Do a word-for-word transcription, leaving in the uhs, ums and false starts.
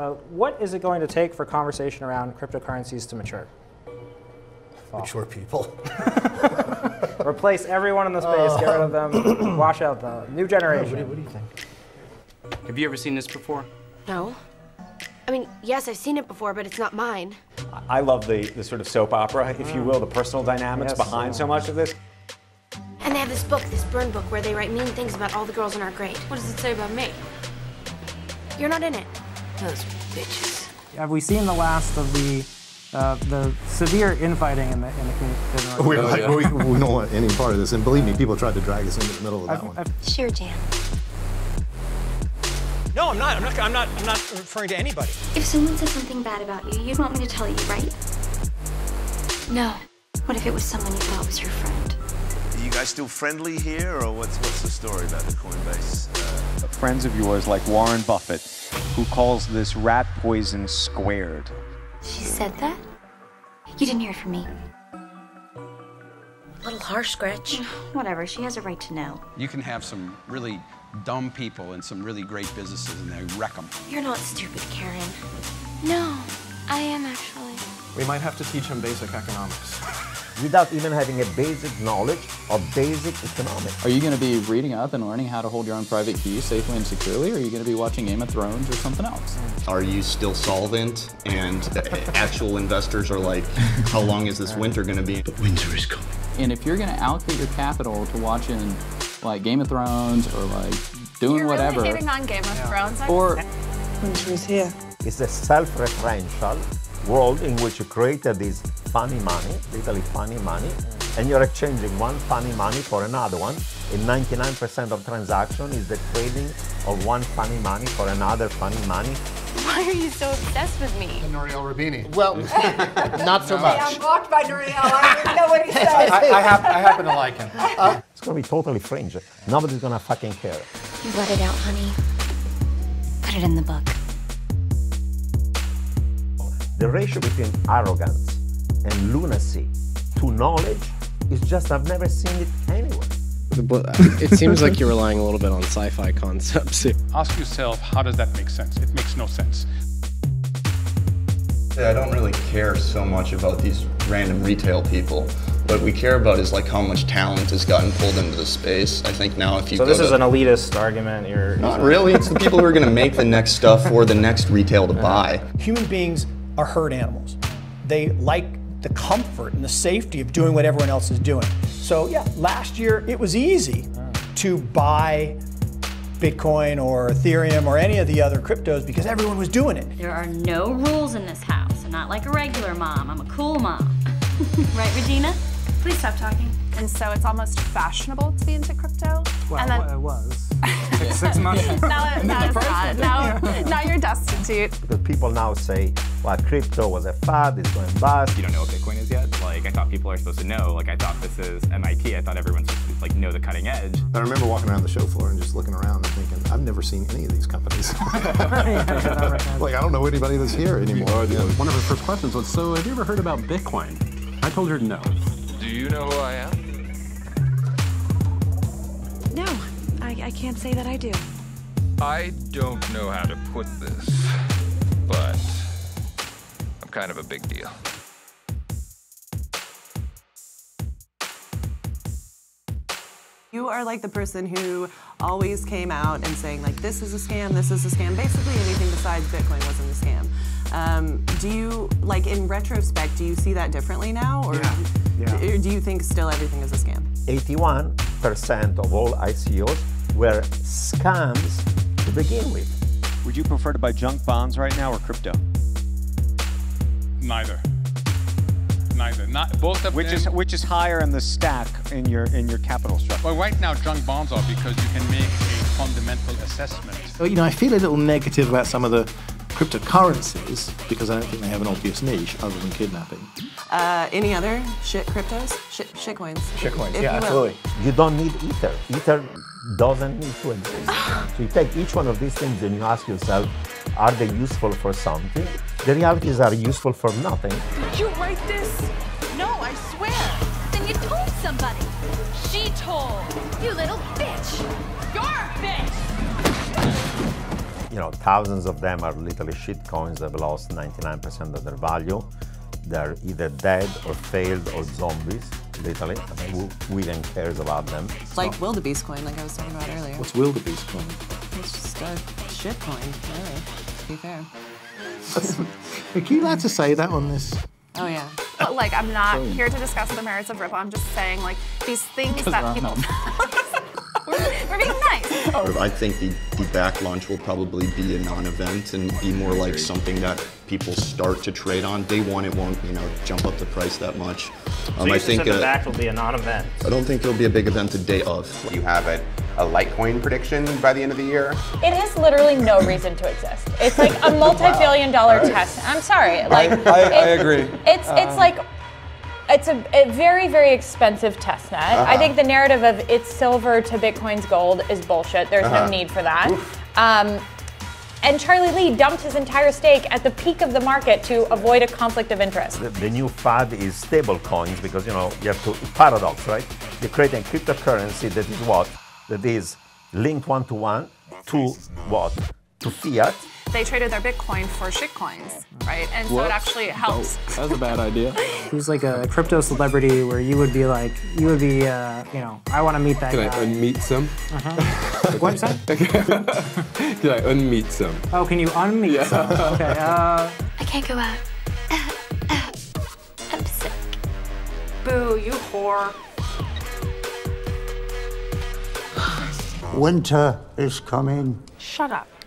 Uh, what is it going to take for conversation around cryptocurrencies to mature? Fall. Mature people. Replace everyone in the space, uh, get rid of them, wash out the new generation. What do, what do you think? Have you ever seen this before? No. I mean, yes, I've seen it before, but it's not mine. I love the, the sort of soap opera, if you will, the personal dynamics yes, behind so much of this. And they have this book, this burn book, where they write mean things about all the girls in our grade. What does it say about me? You're not in it. Those bitches. Have we seen the last of the uh, the severe infighting in the, in the community? We're like, we, we don't want any part of this. And believe me, people tried to drag us into the middle of that I've, one. I've, sure, Jan. No, I'm not. I'm not. I'm not. I'm not referring to anybody. If someone says something bad about you, you'd want me to tell you, right? No. What if it was someone you thought was your friend? Are you guys still friendly here, or what's what's the story about the Coinbase? Uh, Friends of yours, like Warren Buffett, who calls this rat poison squared. She said that? You didn't hear it from me. A little harsh, Gretch. Whatever. She has a right to know. You can have some really dumb people and some really great businesses, and they wreck them. You're not stupid, Karen. No, I am actually. We might have to teach him basic economics. Without even having a basic knowledge of basic economics. Are you going to be reading up and learning how to hold your own private keys safely and securely, or are you going to be watching Game of Thrones or something else? Are you still solvent? And actual investors are like, how long is this winter going to be? But winter is coming. And if you're going to allocate your capital to watching like Game of Thrones or like doing you're whatever. You're really hitting on Game of Thrones. Or winter is here. It's a self-referential world in which you created this funny money, literally funny money, and you're exchanging one funny money for another one, and ninety-nine percent of transaction is the trading of one funny money for another funny money. Why are you so obsessed with me? Nouriel Roubini. Well, not so no. much. Hey, I'm blocked by Nouriel. I don't even know what he says. I, I, hap I happen to like him. Uh, it's going to be totally fringe. Nobody's going to fucking care. You let it out, honey. Put it in the book. The ratio between arrogance and lunacy to knowledge is just, I've never seen it anywhere. It seems like you're relying a little bit on sci-fi concepts. Ask yourself, how does that make sense? It makes no sense. I don't really care so much about these random retail people. What we care about is like how much talent has gotten pulled into the space. I think now if you So this is an elitist argument. You're not really. It's the people who are going to make the next stuff for the next retail to buy. Human beings are herd animals. They like the comfort and the safety of doing what everyone else is doing. So yeah, last year it was easy to buy Bitcoin or Ethereum or any of the other cryptos because everyone was doing it. There are no rules in this house. I'm not like a regular mom. I'm a cool mom. Right, Regina? Please stop talking. And so it's almost fashionable to be into crypto. Well, and then, it was. Six, six months ago. Now, now, it's not. now, now you're destitute. Because people now say, well, crypto was a fad, it's going bust. You don't know what Bitcoin is yet? Like, I thought people are supposed to know. Like, I thought this is M I T. I thought everyone's supposed to, like, know the cutting edge. I remember walking around the show floor and just looking around and thinking, I've never seen any of these companies. Like, I don't know anybody that's here anymore. You know, one of her first questions was, so have you ever heard about Bitcoin? I told her no. Do you know who I am? No, I, I can't say that I do. I don't know how to put this, but I'm kind of a big deal. You are like the person who always came out and saying like, this is a scam, this is a scam. Basically anything besides Bitcoin wasn't a scam. Um, do you, like in retrospect, do you see that differently now? Or, yeah. Yeah. or do you think still everything is a scam? eighty-one percent of all I C Os were scams to begin with. Would you prefer to buy junk bonds right now or crypto? Neither. Neither. Not both of which them. Is, which is higher in the stack in your, in your capital structure? Well, right now junk bonds are because you can make a fundamental assessment. Well, you know, I feel a little negative about some of the cryptocurrencies, because I don't think they have an obvious niche other than kidnapping. Uh, any other shit cryptos? Shit, shit coins. Shit coins, if yeah, you absolutely. You don't need Ether. Ether doesn't need to exist. So you take each one of these things and you ask yourself, are they useful for something? The realities are useful for nothing. Did you write this? No, I swear. Then you told somebody. She told. You little bitch. You're a bitch. you know, thousands of them are literally shit coins that have lost ninety-nine percent of their value. They're either dead or failed or zombies, literally. I mean, who even cares about them? Like so. Wildebeest coin, like I was talking about earlier. What's wildebeest coin? It's just a shit coin, really, to be fair. Are you allowed to say that on this? Oh, yeah. But, like, I'm not Boom. here to discuss the merits of Ripple. I'm just saying, like, these things that people... we're, we're being nice. Oh. I think the, the back launch will probably be a non-event and be more like something that people start to trade on. Day one, it won't, you know, jump up the price that much. Um, so you I think said the uh, back will be a non-event. I don't think there'll be a big event the day of. You have a, a Litecoin prediction by the end of the year? It has literally no reason to exist. It's like a multi-billion dollar wow. test. I'm sorry. Like I, I, I agree. It's um, it's like. It's a, a very, very expensive testnet. Uh-huh. I think the narrative of it's silver to Bitcoin's gold is bullshit. There's uh-huh. no need for that. Um, and Charlie Lee dumped his entire stake at the peak of the market to avoid a conflict of interest. The, the new fad is stable coins because, you know, you have to, paradox, right? You're creating cryptocurrency that is what? That is linked one-to-one to, one to what? To fiat. They traded their Bitcoin for shitcoins, right? And so what? It actually helps. Oh, that was a bad idea. Who's like a crypto celebrity where you would be like, you would be, uh, you know, I want to meet that Can guy. Can I unmeet some? Uh-huh. What's that? Can I unmeet some? Oh, can you unmeet yeah. some? Okay, uh... I can't go out. Uh, uh, I'm sick. Boo, you whore. Winter is coming. Shut up.